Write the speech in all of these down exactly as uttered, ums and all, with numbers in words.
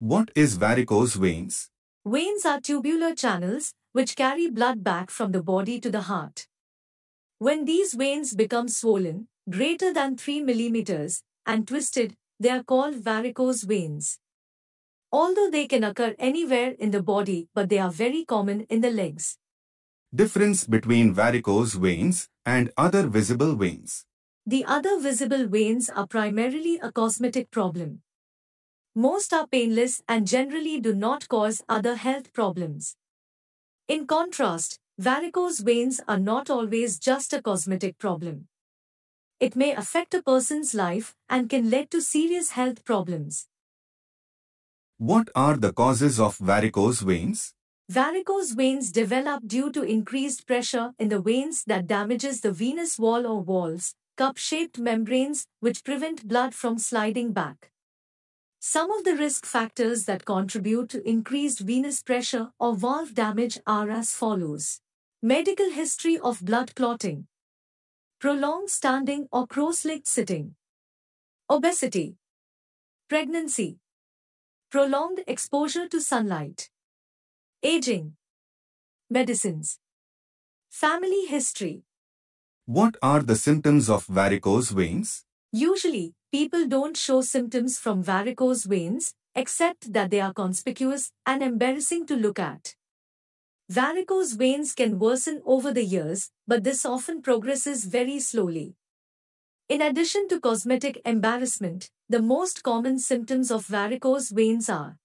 What is varicose veins? Veins are tubular channels which carry blood back from the body to the heart. When these veins become swollen, greater than three millimeters, and twisted, they are called varicose veins. Although they can occur anywhere in the body, but they are very common in the legs. Difference between varicose veins and other visible veins. The other visible veins are primarily a cosmetic problem. Most are painless and generally do not cause other health problems. In contrast, varicose veins are not always just a cosmetic problem. It may affect a person's life and can lead to serious health problems. What are the causes of varicose veins? Varicose veins develop due to increased pressure in the veins that damages the venous wall or walls, cup-shaped membranes which prevent blood from sliding back. Some of the risk factors that contribute to increased venous pressure or valve damage are as follows. Medical history of blood clotting. Prolonged standing or cross-legged sitting. Obesity. Pregnancy. Prolonged exposure to sunlight. Aging. Medicines. Family history. What are the symptoms of varicose veins? Usually, people don't show symptoms from varicose veins, except that they are conspicuous and embarrassing to look at. Varicose veins can worsen over the years, but this often progresses very slowly. In addition to cosmetic embarrassment, the most common symptoms of varicose veins are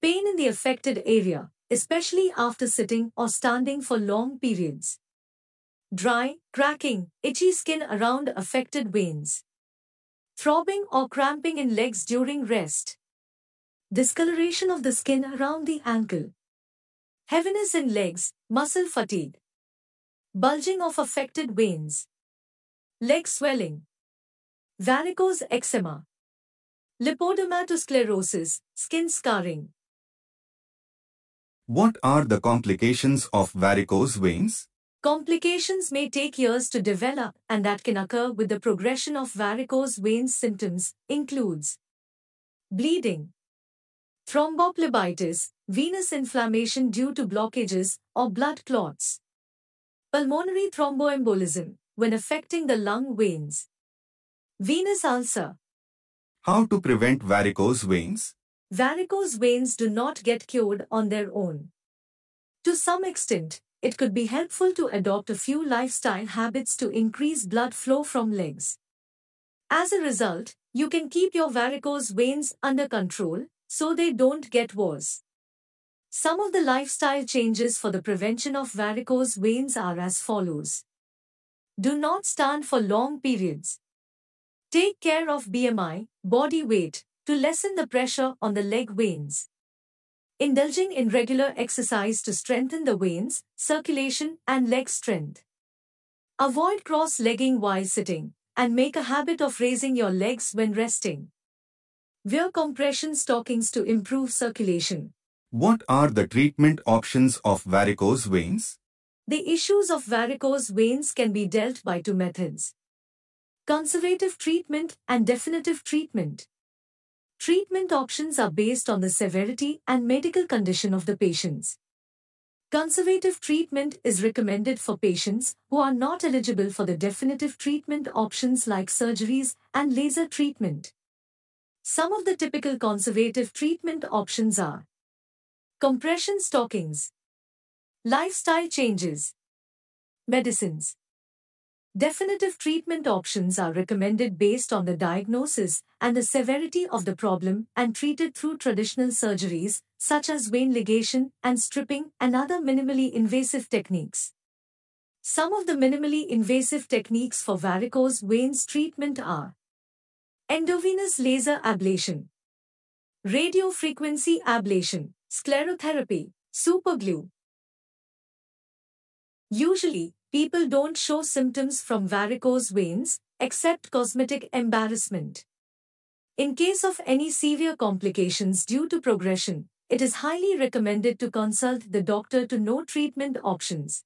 pain in the affected area, especially after sitting or standing for long periods. Dry, cracking, itchy skin around affected veins. Throbbing or cramping in legs during rest. Discoloration of the skin around the ankle. Heaviness in legs, muscle fatigue. Bulging of affected veins. Leg swelling. Varicose eczema. Lipodermatosclerosis, skin scarring. What are the complications of varicose veins? Complications may take years to develop, and that can occur with the progression of varicose veins. Symptoms includes bleeding, thromboplebitis, venous inflammation due to blockages or blood clots, pulmonary thromboembolism when affecting the lung veins, venous ulcer. How to prevent varicose veins? Varicose veins do not get cured on their own. To some extent, it could be helpful to adopt a few lifestyle habits to increase blood flow from legs. As a result, you can keep your varicose veins under control so they don't get worse. Some of the lifestyle changes for the prevention of varicose veins are as follows. Do not stand for long periods. Take care of B M I, body weight, to lessen the pressure on the leg veins. Indulging in regular exercise to strengthen the veins, circulation, and leg strength. Avoid cross-legging while sitting, and make a habit of raising your legs when resting. Wear compression stockings to improve circulation. What are the treatment options of varicose veins? The issues of varicose veins can be dealt by two methods: conservative treatment and definitive treatment. Treatment options are based on the severity and medical condition of the patients. Conservative treatment is recommended for patients who are not eligible for the definitive treatment options like surgeries and laser treatment. Some of the typical conservative treatment options are compression stockings, lifestyle changes, medicines. Definitive treatment options are recommended based on the diagnosis and the severity of the problem and treated through traditional surgeries such as vein ligation and stripping and other minimally invasive techniques. Some of the minimally invasive techniques for varicose veins treatment are endovenous laser ablation, radiofrequency ablation, sclerotherapy, superglue. Usually, people don't show symptoms from varicose veins, except cosmetic embarrassment. In case of any severe complications due to progression, it is highly recommended to consult the doctor to know treatment options.